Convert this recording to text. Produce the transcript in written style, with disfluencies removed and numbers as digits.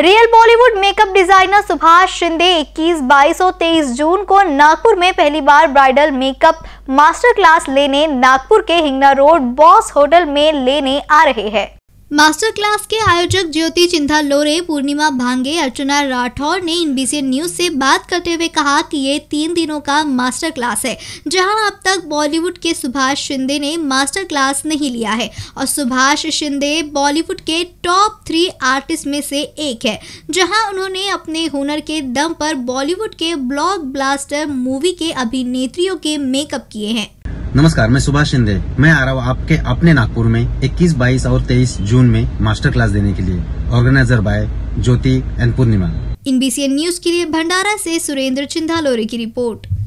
Real Bollywood makeup designer Subhash Shinde 21, 22 और 23 June को नागपुर में पहली बार ब्राइडल मेकअप मास्टर क्लास लेने नागपुर के हिंगना रोड बॉस होटल में लेने आ रहे हैं। मास्टर क्लास के आयोजक ज्योति चिंधालोरे, पूर्णिमा भांगे, अर्चना राठौर ने एनबीसी न्यूज से बात करते हुए कहा कि ये 3 दिनों का मास्टर क्लास है, जहां अब तक बॉलीवुड के सुभाष शिंदे ने मास्टर क्लास नहीं लिया है और सुभाष शिंदे बॉलीवुड के टॉप 3 आर्टिस्ट में से एक है, जहां उन्होंने अपने हुनर के दम पर बॉलीवुड के ब्लॉकबस्टर मूवी के अभिनेत्रियों के मेकअप किए हैं। नमस्कार, मैं सुभाष शिंदे, मैं आ रहा हूँ आपके अपने नागपुर में 21, 22 और 23 जून में मास्टर क्लास देने के लिए। Organiser by Jyoti and Purnima. NBC news के लिए भंडारा से सुरेंद्र चिंधालोरे की रिपोर्ट।